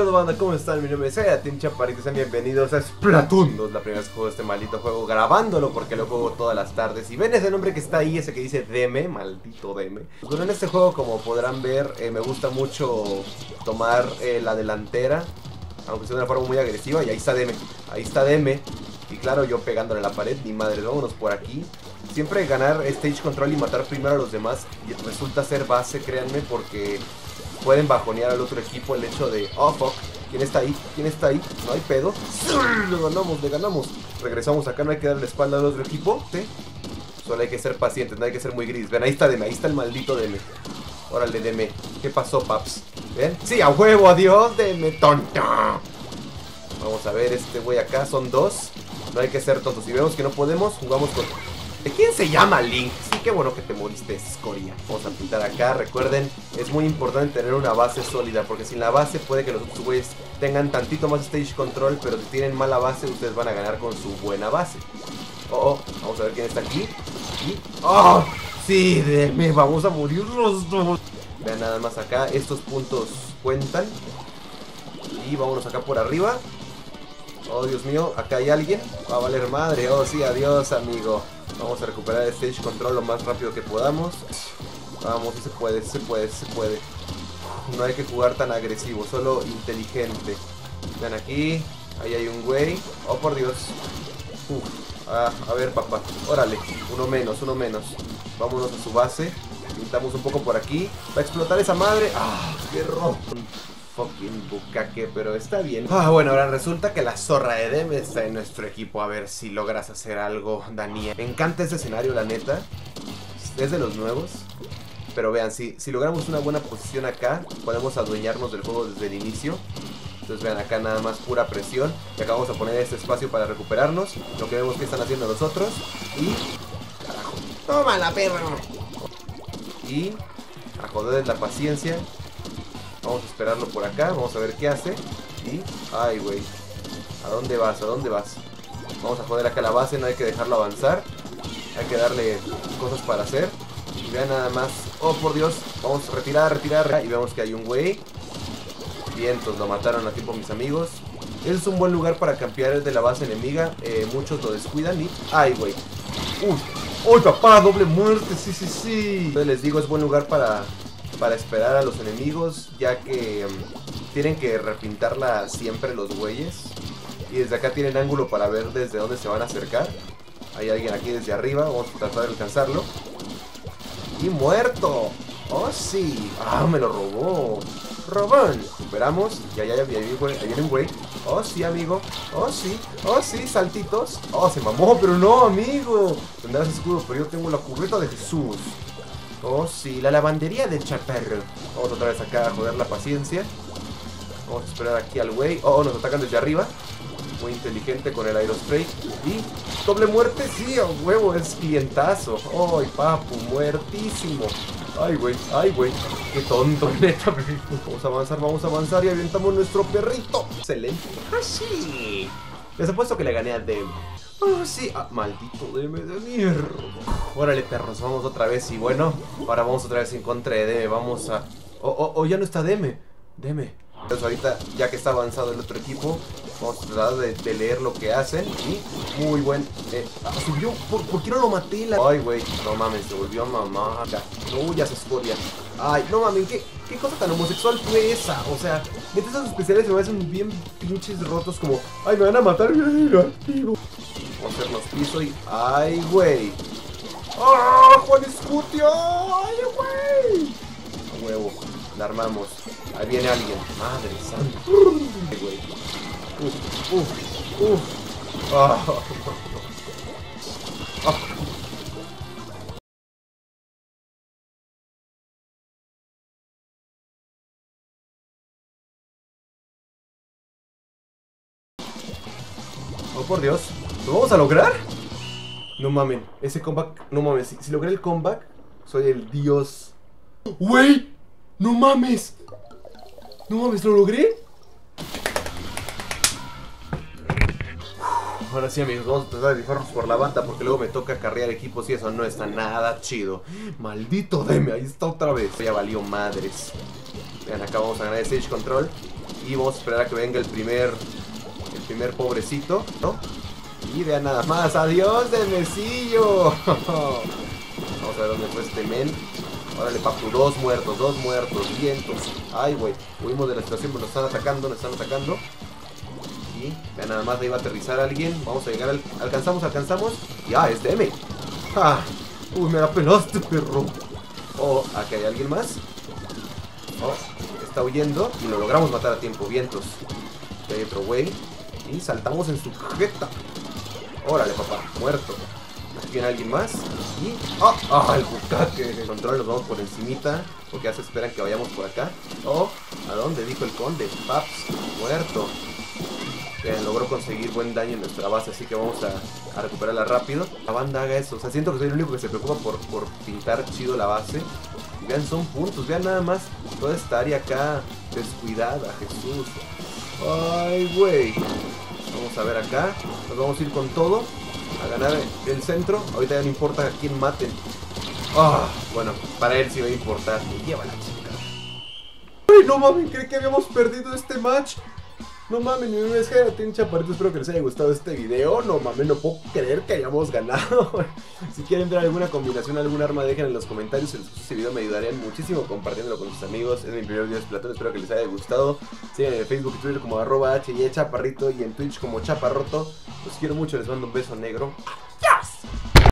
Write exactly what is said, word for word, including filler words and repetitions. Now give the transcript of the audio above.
pedo, banda? ¿Cómo están? Mi nombre es H Y Chaparrito, sean bienvenidos a Splatoon dos, la primera vez que juego este maldito juego, grabándolo porque lo juego todas las tardes. Y ven ese nombre que está ahí, ese que dice D M, maldito D M. Bueno, en este juego, como podrán ver, eh, me gusta mucho tomar eh, la delantera, aunque sea de una forma muy agresiva. Y ahí está D M, ahí está D M. Y claro, yo pegándole a la pared, ni madre, vámonos por aquí. Siempre ganar stage control y matar primero a los demás y resulta ser base, créanme, porque pueden bajonear al otro equipo el hecho de, oh fuck, ¿quién está ahí? ¿Quién está ahí? No hay pedo. Le ganamos, le ganamos. Regresamos acá, no hay que darle espalda al otro equipo, ¿sí? Solo hay que ser pacientes, no hay que ser muy gris. Ven, ahí está D M, ahí está el maldito D M. Órale, D M, ¿qué pasó, paps? ¿Ven? Sí, a huevo, adiós, D M, tonto. Vamos a ver, este güey acá, son dos. No hay que ser tontos, si vemos que no podemos, jugamos con... ¿De quién se llama Link? Sí, qué bueno que te moriste, escoria. Vamos a pintar acá, recuerden, es muy importante tener una base sólida, porque sin la base puede que los otros güeyes tengan tantito más stage control, pero si tienen mala base, ustedes van a ganar con su buena base. Oh, oh, vamos a ver quién está aquí. ¿Aquí? ¡Oh! Sí, de me vamos a morir los dos. Vean nada más acá, estos puntos cuentan. Y vámonos acá por arriba. Oh, Dios mío, acá hay alguien. Va a valer madre, oh sí, adiós, amigo. Vamos a recuperar el stage control lo más rápido que podamos. Vamos, se puede, se puede, se puede. No hay que jugar tan agresivo, solo inteligente. Vean aquí, ahí hay un güey. Oh, por Dios. Uf. Ah, a ver, papá. Órale, uno menos, uno menos. Vámonos a su base. Pintamos un poco por aquí. Va a explotar esa madre. Ah, qué rojo. Fucking bucaque, pero está bien. Ah, bueno, ahora resulta que la zorra de Dem está en nuestro equipo. A ver si logras hacer algo, Daniel. Me encanta este escenario, la neta. Es de los nuevos. Pero vean, si, si logramos una buena posición acá, podemos adueñarnos del juego desde el inicio. Entonces vean, acá nada más pura presión. Y acá vamos a poner este espacio para recuperarnos. Lo que vemos que están haciendo nosotros. Y... carajo. ¡Toma la perra! Y... a joder la paciencia. Vamos a esperarlo por acá, vamos a ver qué hace. Y, ay güey, ¿a dónde vas? ¿A dónde vas? Vamos a joder acá la base, no hay que dejarlo avanzar. Hay que darle cosas para hacer. Y vean nada más, oh por Dios. Vamos a retirar, retirar, y vemos que hay un güey. Vientos, lo mataron a tiempo mis amigos. Es un buen lugar para campear el de la base enemiga, eh, muchos lo descuidan y, ay güey. Uy, uy papá, doble muerte, sí, sí, sí. Entonces les digo, es buen lugar para... para esperar a los enemigos, ya que um, tienen que repintarla siempre los güeyes. Y desde acá tienen ángulo para ver desde dónde se van a acercar. Hay alguien aquí desde arriba, vamos a tratar de alcanzarlo. ¡Y muerto! ¡Oh sí! ¡Ah, me lo robó! ¡Robón! Recuperamos, y allá viene un güey. ¡Oh sí, amigo! ¡Oh sí! ¡Oh sí! ¡Saltitos! ¡Oh, se mamó! ¡Pero no, amigo! Tendrás escudo, pero yo tengo la cubeta de Jesús. Oh sí, la lavandería del chaparro. Vamos otra vez acá a joder la paciencia. Vamos a esperar aquí al güey. Oh, nos atacan desde arriba. Muy inteligente con el aerospray. Y doble muerte, sí, oh, huevo, es clientazo. Ay, papu, muertísimo. Ay, güey, ay, güey. Qué tonto, neta. Vamos a avanzar, vamos a avanzar y aventamos nuestro perrito. Excelente. Ah, sí. Les apuesto que le gané a Dem. Oh, sí. Ah, maldito D M de mierda. Órale, perros, vamos otra vez. Y bueno, ahora vamos otra vez en contra de D M. Vamos a... Oh, oh, oh, ya no está D M. D M. Entonces ahorita, ya que está avanzado el otro equipo, vamos a tratar de, de leer lo que hacen. Y muy buen... Eh, ah, subió. ¿Por, ¿Por qué no lo maté? La... Ay, güey. No mames, se volvió mamá. No huyas, escoria. Ay, no mames, ¿qué, ¿qué cosa tan homosexual fue esa? O sea, metes a sus especiales se me hacen bien pinches rotos como... Ay, me van a matar. Vamos a hacernos piso y... ¡Ay, güey! ¡Ah, ¡Oh, Juan Escutio! ¡Ay, güey! A huevo, la armamos. Ahí viene alguien. ¡Madre santa! ¡Ay, güey! ¡Uf, uf, uf! ¡Ah! Oh. Oh. ¡Oh, por Dios! ¿Lo vamos a lograr? No mamen, ese comeback, no mames, si, si logré el comeback, soy el dios. ¡Wey! ¡No mames! ¡No mames, lo logré! Uf, ahora sí amigos, vamos a tratar de rifarnos por la banda porque luego me toca carrear equipos y eso no está nada chido. ¡Maldito D M! Ahí está otra vez. Ya valió madres. Vean, acá vamos a ganar el stage control. Y vamos a esperar a que venga el primer el primer pobrecito, ¿no? Y vean nada más. ¡Adiós, Demesillo! Vamos a ver dónde fue este men. Órale, papu. Dos muertos, dos muertos. Vientos. Ay, güey. Huimos de la situación, pero nos están atacando, nos están atacando. Y vean nada más, ahí va a aterrizar alguien. Vamos a llegar al... Alcanzamos, alcanzamos. Ya, ah, es D M. ¡Ah! ¡Uy, me la pelaste, perro! Oh, aquí hay alguien más. Oh, está huyendo. Y lo logramos matar a tiempo. Vientos. Aquí hay otro güey. Y saltamos en su jeta. Órale, papá. Muerto. Aquí viene alguien más. Y... ¡Ah! Oh, ¡Ah! Oh, el bucaque. El control, nos vamos por encimita. Porque ya se esperan que vayamos por acá. Oh, ¿a dónde? Dijo el conde. Paps. Muerto. Bien, logró conseguir buen daño en nuestra base, así que vamos a, a recuperarla rápido. La banda haga eso, o sea, siento que soy el único que se preocupa por, por pintar chido la base. Y vean, son puntos, vean nada más toda esta área acá descuidada, Jesús. Ay, güey. Vamos a ver acá, nos vamos a ir con todo a ganar el centro. Ahorita ya no importa a quién maten. Oh, bueno, para él sí va a importar. Me lleva la chica. Ay, no mames, creí que habíamos perdido este match. No mames, mi nombre es H Y Chaparrito, espero que les haya gustado este video. No mames, no puedo creer que hayamos ganado. Si quieren ver alguna combinación, algún arma, dejen en los comentarios. Si les gustó este video me ayudarían muchísimo compartiéndolo con sus amigos. Es mi primer video de Splatoon, espero que les haya gustado. Sigan en Facebook y Twitter como arroba H Y Chaparrito y en Twitch como Chaparroto. Los quiero mucho, les mando un beso negro.